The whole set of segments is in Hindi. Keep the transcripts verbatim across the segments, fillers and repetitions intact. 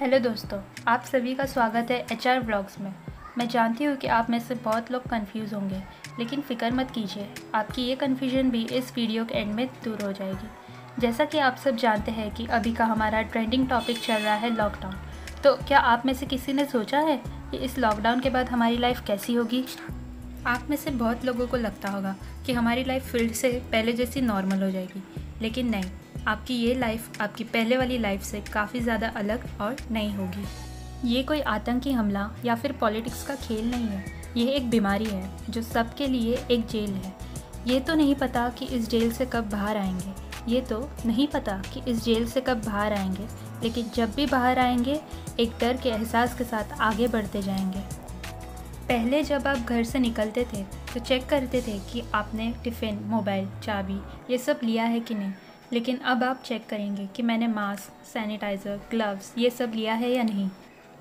हेलो दोस्तों, आप सभी का स्वागत है एचआर व्लॉग्स में। मैं जानती हूँ कि आप में से बहुत लोग कंफ्यूज होंगे, लेकिन फ़िक्र मत कीजिए, आपकी ये कन्फ्यूजन भी इस वीडियो के एंड में दूर हो जाएगी। जैसा कि आप सब जानते हैं कि अभी का हमारा ट्रेंडिंग टॉपिक चल रहा है लॉकडाउन। तो क्या आप में से किसी ने सोचा है कि इस लॉकडाउन के बाद हमारी लाइफ कैसी होगी? आप में से बहुत लोगों को लगता होगा कि हमारी लाइफ फिर से पहले जैसी नॉर्मल हो जाएगी, लेकिन नहीं, आपकी ये लाइफ आपकी पहले वाली लाइफ से काफ़ी ज़्यादा अलग और नई होगी। ये कोई आतंकी हमला या फिर पॉलिटिक्स का खेल नहीं है, यह एक बीमारी है जो सबके लिए एक जेल है। ये तो नहीं पता कि इस जेल से कब बाहर आएंगे, ये तो नहीं पता कि इस जेल से कब बाहर आएंगे लेकिन जब भी बाहर आएंगे एक डर के एहसास के साथ आगे बढ़ते जाएंगे। पहले जब आप घर से निकलते थे तो चेक करते थे कि आपने टिफ़िन, मोबाइल, चाबी ये सब लिया है कि नहीं, लेकिन अब आप चेक करेंगे कि मैंने मास्क, सैनिटाइज़र, ग्लव्स ये सब लिया है या नहीं।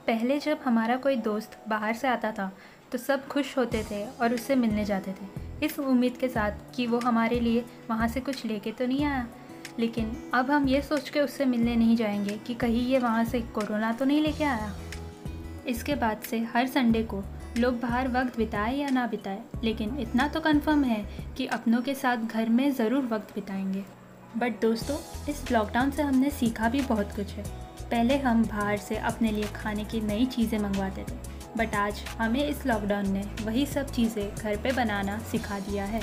पहले जब हमारा कोई दोस्त बाहर से आता था तो सब खुश होते थे और उससे मिलने जाते थे, इस उम्मीद के साथ कि वो हमारे लिए वहाँ से कुछ लेके तो नहीं आया, लेकिन अब हम ये सोच के उससे मिलने नहीं जाएंगे कि कहीं ये वहाँ से कोरोना तो नहीं लेके आया। इसके बाद से हर संडे को लोग बाहर वक्त बिताए या ना बिताए, लेकिन इतना तो कंफर्म है कि अपनों के साथ घर में ज़रूर वक्त बिताएंगे। बट दोस्तों, इस लॉकडाउन से हमने सीखा भी बहुत कुछ है। पहले हम बाहर से अपने लिए खाने की नई चीज़ें मंगवाते थे, बट आज हमें इस लॉकडाउन ने वही सब चीज़ें घर पे बनाना सिखा दिया है।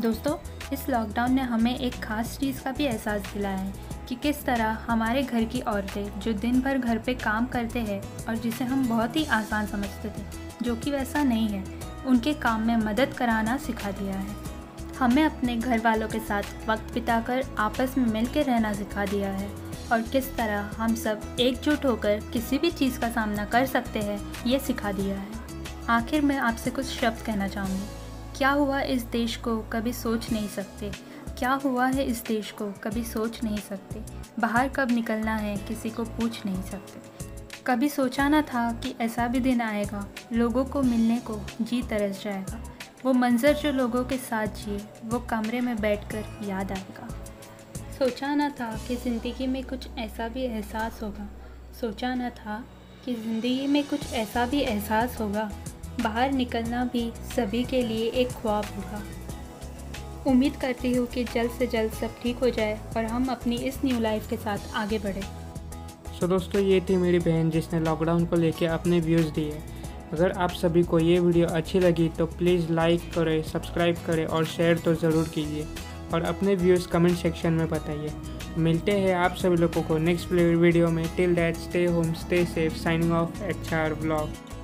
दोस्तों, इस लॉकडाउन ने हमें एक ख़ास चीज़ का भी एहसास दिलाया है कि किस तरह हमारे घर की औरतें जो दिन भर घर पे काम करते हैं और जिसे हम बहुत ही आसान समझते थे, जो कि वैसा नहीं है, उनके काम में मदद कराना सिखा दिया है। हमें अपने घर वालों के साथ वक्त बिताकर आपस में मिल के रहना सिखा दिया है और किस तरह हम सब एकजुट होकर किसी भी चीज़ का सामना कर सकते हैं ये सिखा दिया है। आखिर मैं आपसे कुछ शब्द कहना चाहूँगी। क्या हुआ इस देश को कभी सोच नहीं सकते, क्या हुआ है इस देश को कभी सोच नहीं सकते, बाहर कब निकलना है किसी को पूछ नहीं सकते। कभी सोचा ना था कि ऐसा भी दिन आएगा, लोगों को मिलने को जी तरस जाएगा, वो मंजर जो लोगों के साथ जिए वो कमरे में बैठकर याद आएगा। सोचा ना था कि ज़िंदगी में कुछ ऐसा भी एहसास होगा, सोचा ना था कि ज़िंदगी में कुछ ऐसा भी एहसास होगा, बाहर निकलना भी सभी के लिए एक ख्वाब होगा। उम्मीद करती हूँ कि जल्द से जल्द सब ठीक हो जाए और हम अपनी इस न्यू लाइफ के साथ आगे बढ़ें। सो दोस्तों, ये थी मेरी बहन जिसने लॉकडाउन को लेके अपने व्यूज़ दिए। अगर आप सभी को ये वीडियो अच्छी लगी तो प्लीज़ लाइक करें, सब्सक्राइब करें और शेयर तो ज़रूर कीजिए और अपने व्यूज़ कमेंट सेक्शन में बताइए। मिलते हैं आप सभी लोगों को नेक्स्ट वीडियो में। Till that, stay home, stay safe. Signing off, HR vlogs.